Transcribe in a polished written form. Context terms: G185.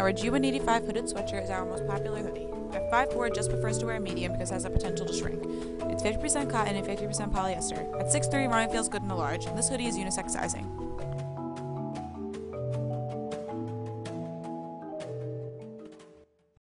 Our G185 hooded sweatshirt is our most popular hoodie. At 5'4", Just prefers to wear a medium because it has the potential to shrink. It's 50% cotton and 50% polyester. At 6'3", Ryan feels good in a large, and this hoodie is unisex sizing.